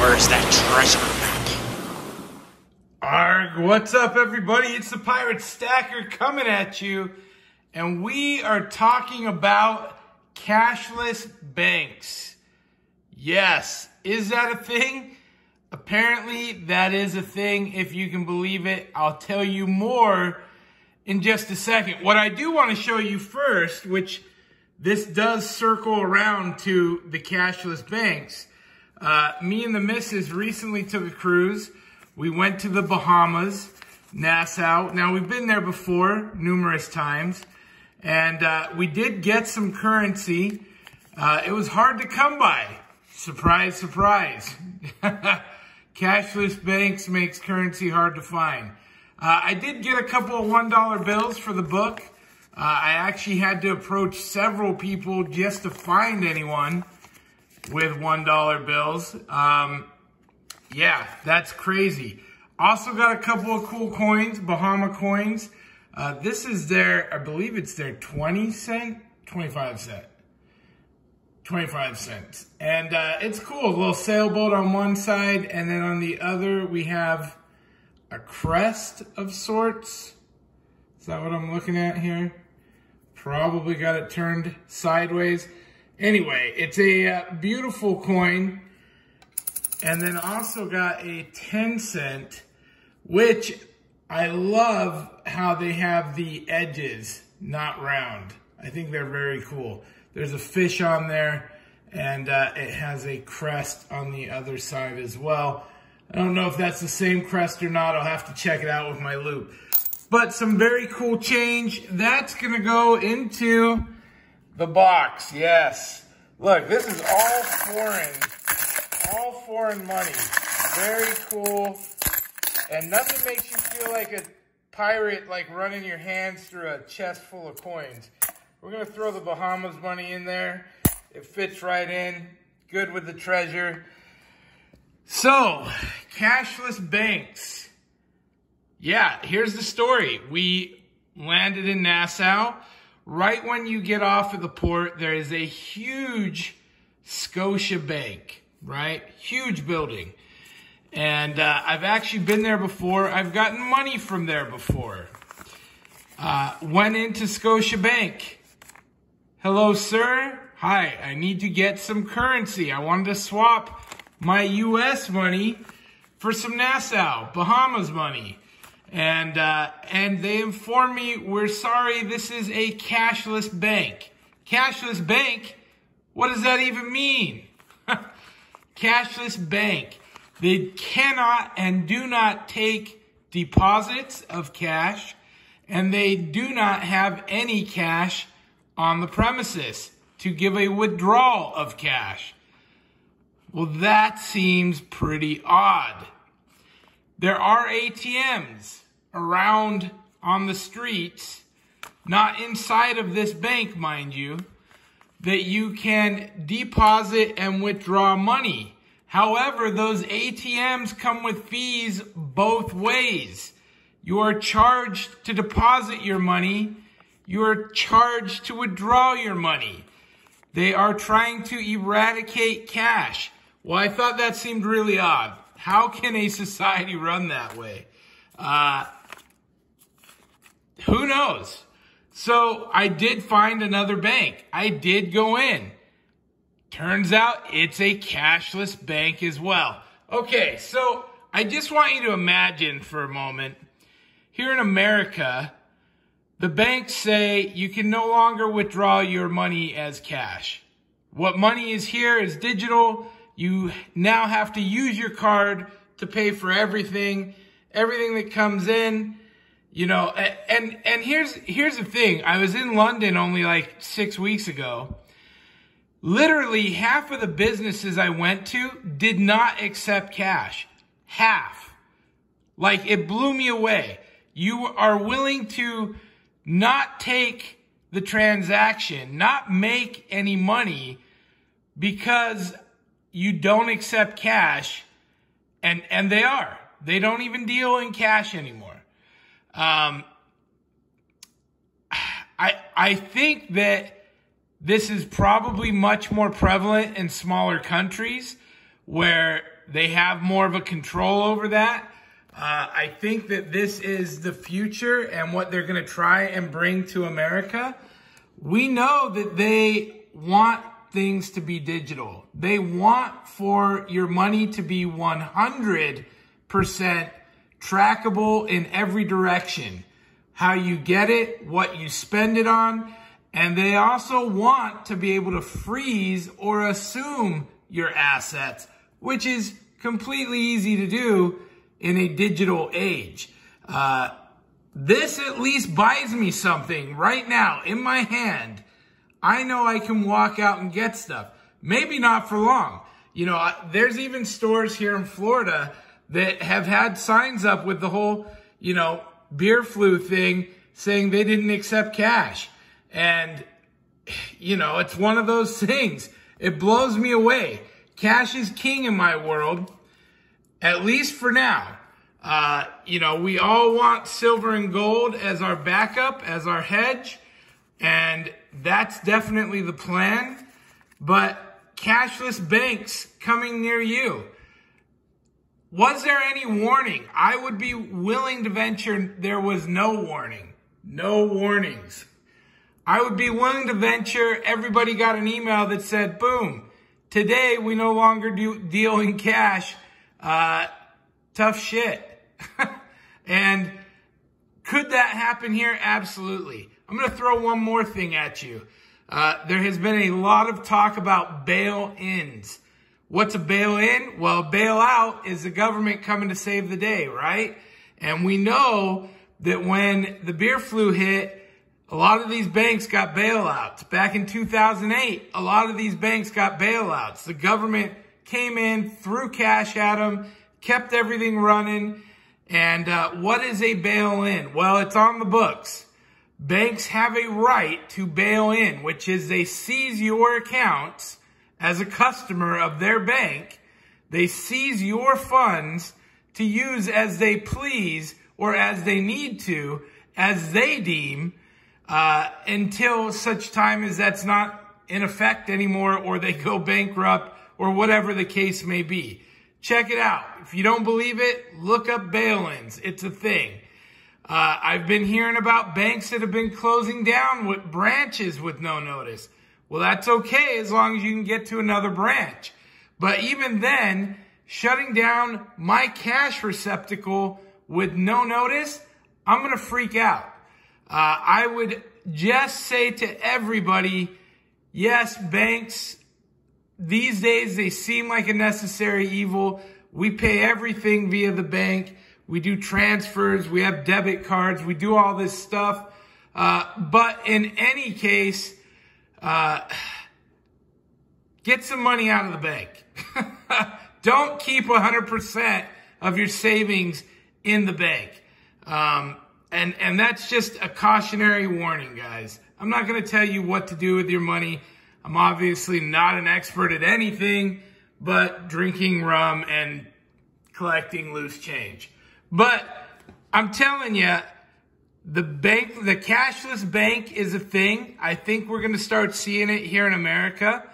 Where's that treasure map? Arg, what's up everybody? It's the Pirate Stacker coming at you. And we are talking about cashless banks. Yes, is that a thing? Apparently that is a thing if you can believe it. I'll tell you more in just a second. What I do want to show you first, which this does circle around to the cashless banks. Me and the missus recently took a cruise. We went to the Bahamas, Nassau. Now, we've been there before numerous times, and we did get some currency. It was hard to come by. Surprise, surprise. Cashless banks makes currency hard to find. I did get a couple of $1 bills for the book. I actually had to approach several people just to find anyone with $1 bills. Yeah, that's crazy. Also got a couple of cool coins, Bahama coins. This is their, I believe it's their 25 cents. And it's cool, a little sailboat on one side, and then on the other we have a crest of sorts. Is that what I'm looking at here? Probably got it turned sideways. Anyway, it's a beautiful coin. And then also got a 10 cent, which I love how they have the edges not round. I think they're very cool. There's a fish on there, and it has a crest on the other side as well. I don't know if that's the same crest or not. I'll have to check it out with my loop. But some very cool change. That's going to go into the box, yes. Look, this is all foreign money. Very cool. And nothing makes you feel like a pirate, like running your hands through a chest full of coins. We're gonna throw the Bahamas money in there. It fits right in, good with the treasure. So, cashless banks. Yeah, here's the story. We landed in Nassau. Right when you get off of the port, there is a huge Scotiabank, right? Huge building. And I've actually been there before. I've gotten money from there before. Went into Scotiabank. Hello, sir. Hi, I need to get some currency. I wanted to swap my U.S. money for some Nassau, Bahamas money. And they informed me, we're sorry, this is a cashless bank. Cashless bank? What does that even mean? Cashless bank. They cannot and do not take deposits of cash, and they do not have any cash on the premises to give a withdrawal of cash. Well, that seems pretty odd. There are ATMs around on the streets, not inside of this bank, mind you, that you can deposit and withdraw money. However, those ATMs come with fees both ways. You are charged to deposit your money. You are charged to withdraw your money. They are trying to eradicate cash. Well, I thought that seemed really odd. How can a society run that way? Who knows? So I did find another bank. I did go in. Turns out it's a cashless bank as well. Okay, so I just want you to imagine for a moment, here in America, the banks say you can no longer withdraw your money as cash. What money is here is digital. You now have to use your card to pay for everything that comes in, you know, and here's the thing. I was in London only like 6 weeks ago. Literally half of the businesses I went to did not accept cash. Half. Like, it blew me away. You are willing to not take the transaction, not make any money because you don't accept cash, and they are. They don't even deal in cash anymore. I think that this is probably much more prevalent in smaller countries where They have more of a control over that. I think that this is the future and what they're going to try and bring to America. We know that they want things to be digital. They want for your money to be 100% trackable in every direction. How you get it, what you spend it on, and they also want to be able to freeze or assume your assets, which is completely easy to do in a digital age. This at least buys me something right now in my hand. I know I can walk out and get stuff. Maybe not for long. You know, there's even stores here in Florida that have had signs up with the whole, you know, beer flu thing saying they didn't accept cash. And, you know, it's one of those things. It blows me away. Cash is king in my world, at least for now. You know, we all want silver and gold as our backup, as our hedge. And that's definitely the plan. But cashless banks coming near you. Was there any warning? I would be willing to venture there was no warning. No warnings. I would be willing to venture everybody got an email that said, boom, today we no longer deal in cash. Tough shit. And could that happen here? Absolutely. I'm going to throw one more thing at you. There has been a lot of talk about bail-ins. What's a bail-in? Well, bail-out is the government coming to save the day, right? And we know that when the beer flu hit, a lot of these banks got bailouts. Back in 2008, a lot of these banks got bailouts. The government came in, threw cash at them, kept everything running. And what is a bail-in? Well, it's on the books. Banks have a right to bail in, which is they seize your accounts as a customer of their bank. They seize your funds to use as they please or as they need to, as they deem, until such time as that's not in effect anymore or they go bankrupt or whatever the case may be. Check it out. If you don't believe it, look up bail-ins. It's a thing. I've been hearing about banks that have been closing down with branches with no notice. Well, that's okay as long as you can get to another branch. But even then, shutting down my cash receptacle with no notice, I'm going to freak out. I would just say to everybody, yes, banks, these days they seem like a necessary evil. We pay everything via the bank. We do transfers. We have debit cards. We do all this stuff. But in any case, get some money out of the bank. Don't keep 100% of your savings in the bank. And that's just a cautionary warning, guys. I'm not going to tell you what to do with your money. I'm obviously not an expert at anything but drinking rum and collecting loose change. But I'm telling you, the cashless bank is a thing. I think we're going to start seeing it here in America.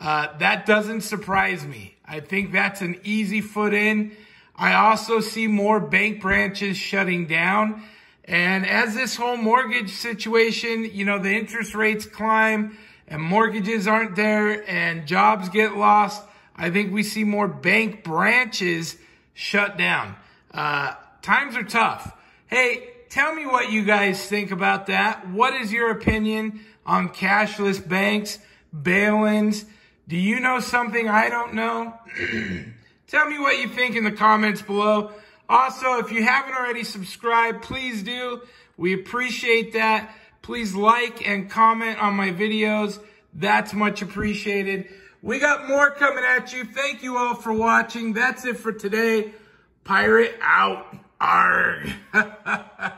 That doesn't surprise me. I think that's an easy foot in. I also see more bank branches shutting down. And as this whole mortgage situation, you know, the interest rates climb and mortgages aren't there and jobs get lost, I think we see more bank branches shut down. Times are tough. Hey, tell me what you guys think about that. What is your opinion on cashless banks, bail-ins? Do you know something I don't know? Tell me what you think in the comments below. Also, if you haven't already subscribed, please do. We appreciate that. Please like and comment on my videos. That's much appreciated. We got more coming at you. Thank you all for watching. That's it for today. Pirate out. Arrgh.